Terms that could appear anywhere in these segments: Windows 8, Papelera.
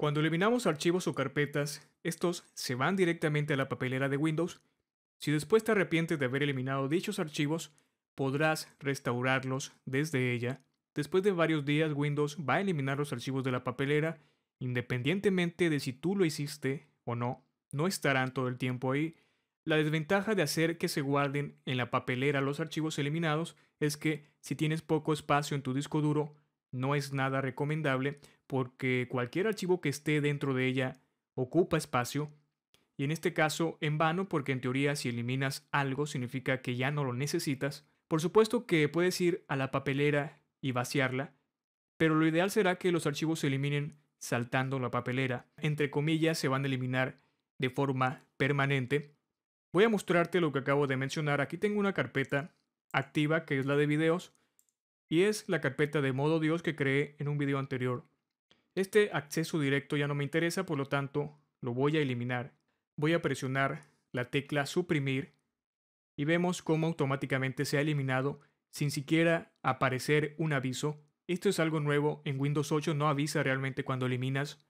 Cuando eliminamos archivos o carpetas, estos se van directamente a la papelera de Windows. Si después te arrepientes de haber eliminado dichos archivos, podrás restaurarlos desde ella. Después de varios días, Windows va a eliminar los archivos de la papelera, independientemente de si tú lo hiciste o no, no estarán todo el tiempo ahí. La desventaja de hacer que se guarden en la papelera los archivos eliminados es que si tienes poco espacio en tu disco duro, no es nada recomendable porque cualquier archivo que esté dentro de ella ocupa espacio y en este caso en vano porque en teoría si eliminas algo significa que ya no lo necesitas. Por supuesto que puedes ir a la papelera y vaciarla, pero lo ideal será que los archivos se eliminen saltando la papelera. Entre comillas se van a eliminar de forma permanente. Voy a mostrarte lo que acabo de mencionar. Aquí tengo una carpeta activa que es la de videos. Y es la carpeta de modo Dios que creé en un video anterior. Este acceso directo ya no me interesa, por lo tanto lo voy a eliminar. Voy a presionar la tecla suprimir y vemos cómo automáticamente se ha eliminado sin siquiera aparecer un aviso. Esto es algo nuevo en Windows 8, no avisa realmente cuando eliminas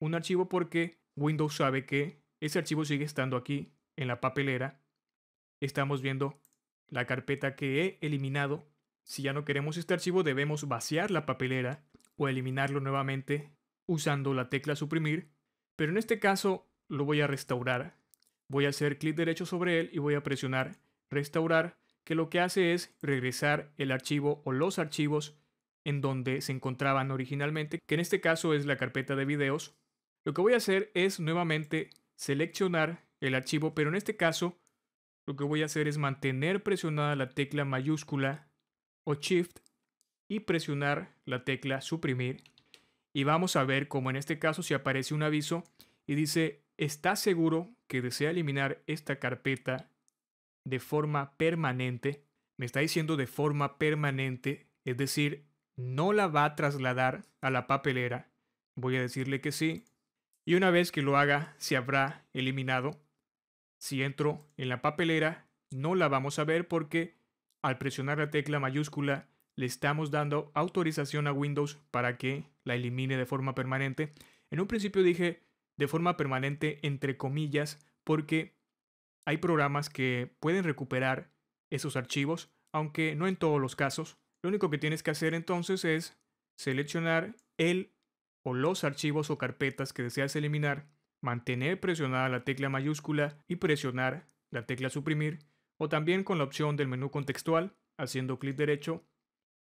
un archivo porque Windows sabe que ese archivo sigue estando aquí en la papelera. Estamos viendo la carpeta que he eliminado. Si ya no queremos este archivo, debemos vaciar la papelera o eliminarlo nuevamente usando la tecla suprimir. Pero en este caso lo voy a restaurar. Voy a hacer clic derecho sobre él y voy a presionar restaurar, que lo que hace es regresar el archivo o los archivos en donde se encontraban originalmente, que en este caso es la carpeta de videos. Lo que voy a hacer es nuevamente seleccionar el archivo, pero en este caso lo que voy a hacer es mantener presionada la tecla mayúscula o Shift y presionar la tecla suprimir y vamos a ver como en este caso si aparece un aviso y dice ¿estás seguro que desea eliminar esta carpeta de forma permanente? Me está diciendo de forma permanente, es decir, no la va a trasladar a la papelera. Voy a decirle que sí y una vez que lo haga se habrá eliminado. Si entro en la papelera no la vamos a ver porque al presionar la tecla mayúscula le estamos dando autorización a Windows para que la elimine de forma permanente. En un principio dije de forma permanente entre comillas porque hay programas que pueden recuperar esos archivos, aunque no en todos los casos. Lo único que tienes que hacer entonces es seleccionar el o los archivos o carpetas que deseas eliminar, mantener presionada la tecla mayúscula y presionar la tecla suprimir. O también con la opción del menú contextual, haciendo clic derecho,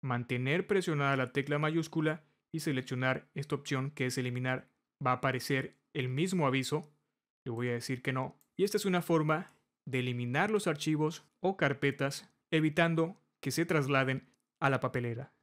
mantener presionada la tecla mayúscula y seleccionar esta opción que es eliminar. Va a aparecer el mismo aviso, le voy a decir que no. Y esta es una forma de eliminar los archivos o carpetas evitando que se trasladen a la papelera.